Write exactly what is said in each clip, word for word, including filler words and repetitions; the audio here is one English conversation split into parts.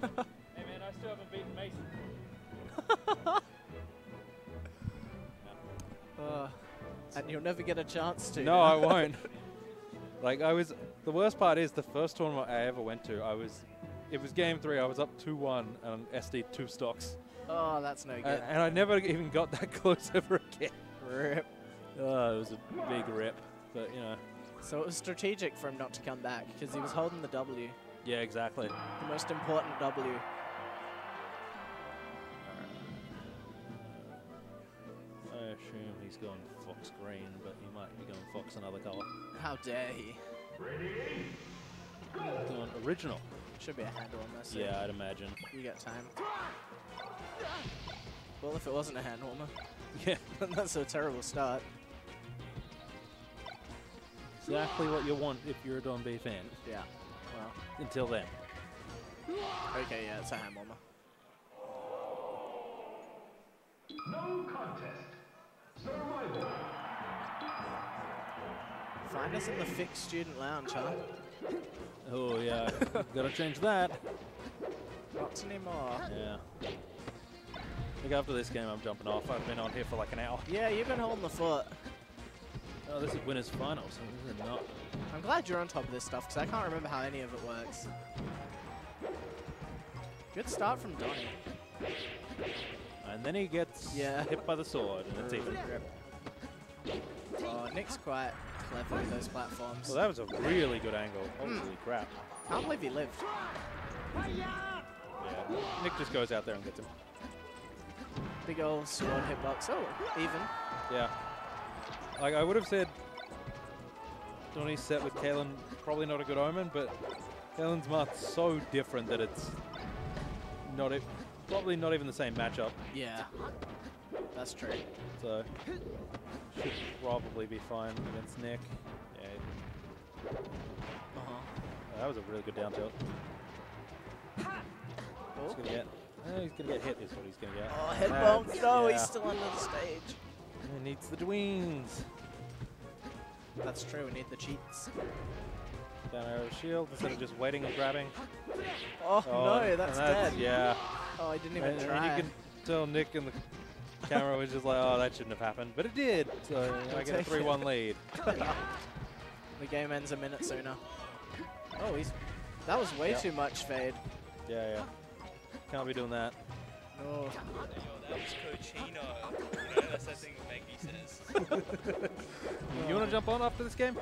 Hey man, I still haven't beaten Mason. uh, and you'll never get a chance to. No, I won't. Like I was, the worst part is the first tournament I ever went to, I was, it was game three, I was up two one and S D two stocks. Oh, that's no good. And, and I never even got that close ever again. Rip. Oh, it was a big rip, but you know. So it was strategic for him not to come back because he was holding the W. Yeah, exactly. The most important W. I assume he's going Fox green, but he might be going Fox another color. How dare he? Ready? Go. Going original. Should be a handle on this. Yeah, I'd imagine. You got time. Well, if it wasn't a hand warmer. Yeah. That's a terrible start. Exactly what you want if you're a Don B fan. Yeah. Well. Until then. Okay, yeah, it's a hand warmer. No contest. Survival. Find us in the fixed student lounge, huh? Oh, yeah. Gotta change that. Not anymore. Yeah. I think after this game, I'm jumping off. I've been on here for like an hour. Yeah, you've been holding the fort. Oh, this is winner's finals. This is not. I'm glad you're on top of this stuff, because I can't remember how any of it works. Good start from Donnie. And then he gets yeah. hit by the sword, and it's even. Oh, Nick's quite clever with those platforms. Well, that was a really good angle. Holy mm. crap. Can't believe he lived. Yeah, Nick just goes out there and gets him. Big old sword hitbox. Oh, even. Yeah. Like, I would have said Donnie's set with Kaylin, probably not a good omen, but Kaylin's math's so different that it's not e probably not even the same matchup. Yeah. That's true. So, should probably be fine against Nick. Yeah. Uh-huh. Oh, that was a really good down tilt. He's gonna get, uh, he's gonna get hit is what he's gonna get. Oh, head bump. No, yeah. He's still under the stage. He needs the dweens. That's true, we need the cheats. Down arrow shield instead of just waiting and grabbing. Oh, oh no, that's, that's dead. Yeah. Oh, I didn't even and, try. And you can tell Nick in the camera was just like, oh, that shouldn't have happened. But it did. So I get a three one lead. The game ends a minute sooner. Oh, he's. That was way yep. too much fade. Yeah, yeah. Can't be doing that. No. That was Cochino. You know, that's that thing Maggie says. You oh. want to jump on after this game?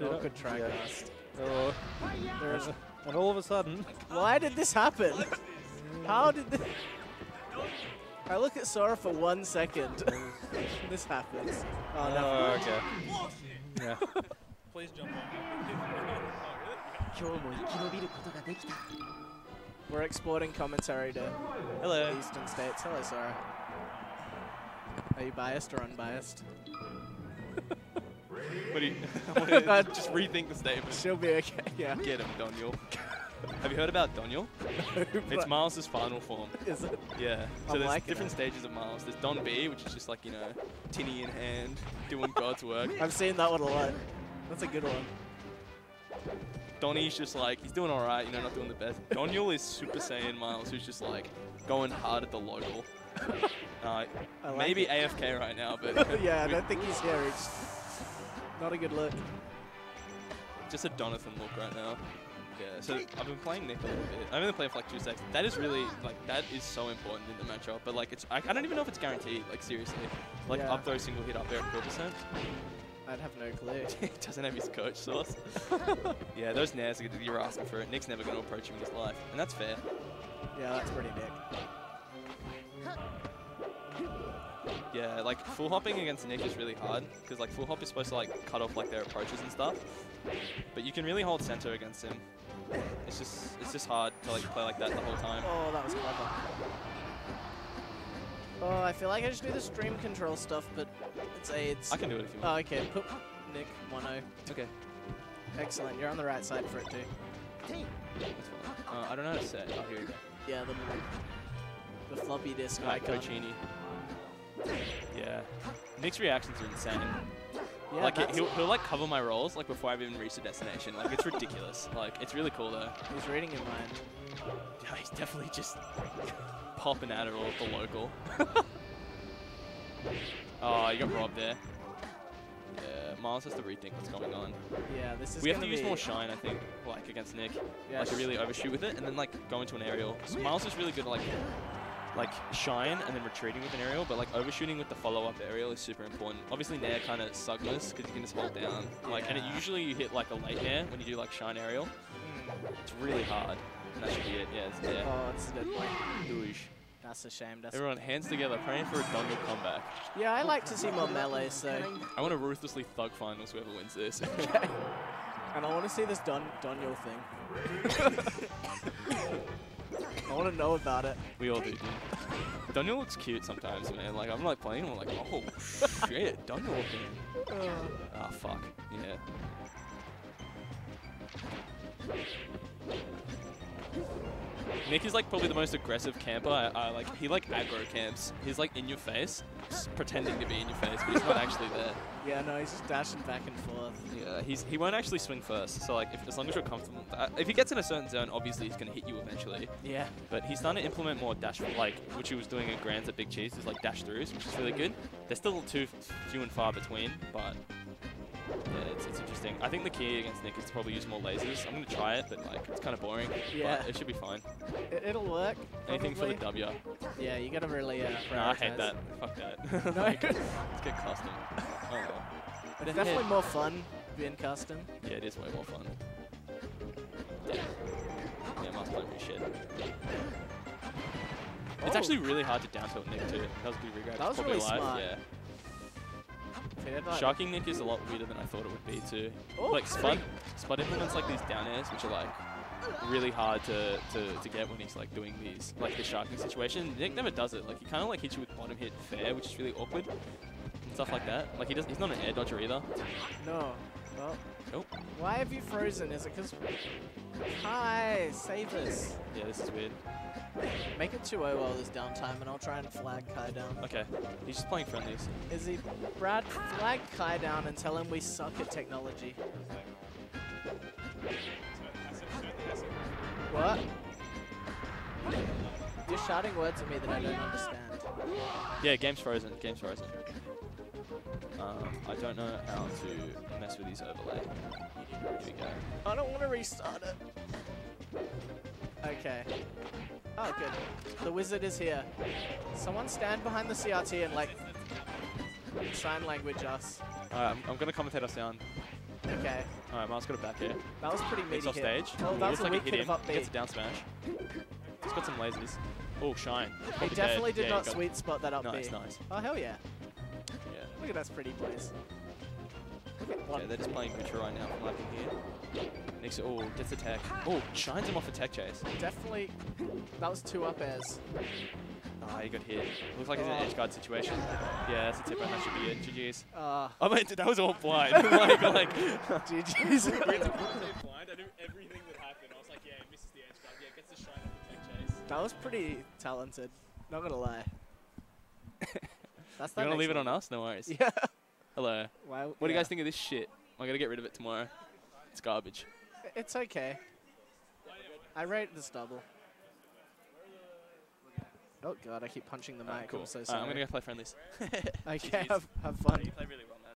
No, could try cast. Oh. There is a, and all of a sudden, why did this happen? How did this? I look at Sora for one second. This happens. Oh, no. Oh, okay. Yeah. Please jump on. We're exporting commentary to Hello. Eastern States. Hello, Sora. Are you biased or unbiased? What do you, just rethink the statement. She'll be okay, yeah. Get him, Doniel. Have you heard about Doniel? No, it's Miles' final form. Is it? Yeah. So I'm there's like different it. stages of Miles. There's Don B, which is just like, you know, tinny in hand, doing God's work. I've seen that one a lot. That's a good one. Donnie's just like, he's doing alright, you know, not doing the best. Donnyul is Super Saiyan Miles, who's just like, going hard at the local. Uh, like maybe it. A F K right now, but... yeah, I don't think he's here. It's not a good look. Just a Donathan look right now. Yeah, so I've been playing Nick a little bit. I've been playing for like two seconds. That is really, like, that is so important in the matchup, but like, it's, I, I don't even know if it's guaranteed, like, seriously. Like, yeah. Up throw single hit up there at four percent. I'd have no clue. He doesn't have his coach sauce. Yeah, those nairs, you're asking for it. Nick's never going to approach him in his life, and that's fair. Yeah, that's pretty Nick. Yeah, like, full hopping against Nick is really hard, because, like, full hop is supposed to, like, cut off, like, their approaches and stuff. But you can really hold center against him. It's just, it's just hard to, like, play like that the whole time. Oh, that was clever. Oh, I feel like I just do the stream control stuff, but it's aids. I can do it if you want. Oh, okay. Put Nick one oh. Okay. Excellent. You're on the right side for it, too. That's fine. Uh, I don't know how to set. Oh, here you go. Yeah, the, the floppy disk icon. Cochini. Yeah. Nick's reactions are insane. Yeah, like he'll, he'll like cover my rolls like before I've even reached the destination. Like it's ridiculous. Like it's really cool though. He's reading in mind. Yeah, he's definitely just popping out of all the local. Oh, you got robbed there. Yeah, Miles has to rethink what's going on. Yeah, this is. We have to use more shine, I think, like against Nick. Yeah, like really overshoot with it, and then like go into an aerial. So Miles is really good at like like shine and then retreating with an aerial, but like overshooting with the follow-up aerial is super important. Obviously Nair kind of suckless because you can just hold down. Like, yeah. And it usually you hit like a late Nair when you do like shine aerial. Mm. It's really hard. And that should be it. Yeah, it's Nair. Oh, it's a dead point. That's a shame. That's Everyone, hands together, praying for a Donnyul comeback. Yeah, I like to see more melee, so... I want to ruthlessly thug finals whoever wins this. Okay. And I want to see this Don Donnyul thing. I want to know about it. We all do, dude. Doniel looks cute sometimes, man. Like, I'm like playing, and I'm like, oh, shit, Doniel looking. Uh. Oh, fuck. Yeah. Nick is like probably the most aggressive camper. I, I like he like aggro camps. He's like in your face, just pretending to be in your face, but he's not actually there. Yeah, no, he's just dashing back and forth. Yeah, he's he won't actually swing first. So like, if, as long as you're comfortable, uh, if he gets in a certain zone, obviously he's gonna hit you eventually. Yeah. But he's starting to implement more dash, like which he was doing in Grands at Big Cheese, is like dash throughs, which is really good. They're still too few and far between, but. Yeah, it's, it's interesting. I think the key against Nick is to probably use more lasers. I'm going to try it, but like it's kind of boring. Yeah. But it should be fine. It, it'll work. Anything probably. For the W. Yeah, you got to really uh, prioritize. Nah, I hate that. Fuck that. No. Like, let's get custom. Oh, well. It's definitely more fun being custom. Yeah, it is way more fun. Yeah. Yeah, Mars playing pretty shit. Oh. It's actually really hard to down tilt Nick too. That was a good regret. That was really alive. Smart. Yeah. Sharking Nick is a lot weirder than I thought it would be too. Oh, like Spud, Spud implements like these down airs, which are like really hard to, to, to get when he's like doing these, like the sharking situation. Nick never does it. Like he kind of like hits you with bottom hit fair, which is really awkward and stuff like that. Like he doesn't. He's not an air dodger either. No. Well. Nope. Why have you frozen? Is it because? Hi, save us. Yeah, this is weird. Make it two oh while there's downtime, and I'll try and flag Kai down. Okay. He's just playing friendlies. Is he... Brad, flag Kai down and tell him we suck at technology. What? You're shouting words at me that I don't understand. Yeah, game's frozen. Game's frozen. Um, I don't know how to mess with his overlay. Here we go. I don't want to restart it. Okay. Oh, good. The wizard is here. Someone stand behind the C R T and, like, sign language us. Alright, I'm, I'm going to commentate us down. Okay. Alright, Miles got it back here. That was pretty meaty. It's off stage. Oh, that was a weak hit of up B. Gets a down smash. He's got some lasers. Oh, shine. He definitely did not sweet spot that up B. Nice, nice. Oh, hell yeah. Yeah. Look at that pretty place. Yeah, they're just playing Gucci right now from what I can hear. Nick's, oh, gets the tech. Oh, shines him off a tech chase. Definitely, that was two up airs. Ah, oh, he got hit. Looks like oh. It's an edge guard situation. Yeah, that's a tip, and that should be it. G G's. Uh, oh, wait, that was all blind. like, like, G G's. When I was blind, I knew everything would happen. I was like, yeah, he misses the edge guard. Yeah, gets the shine off the tech chase. That was pretty talented. Not gonna lie. That's that. You wanna leave one. It on us? No worries. Yeah. Hello. Why, what yeah. do you guys think of this shit? I'm going to get rid of it tomorrow. It's garbage. It's okay. I rate this double. Oh, God, I keep punching the mic. Right, cool. I'm so sorry. Right, I'm going to go play friendlies. Okay, have, have fun. You play really well.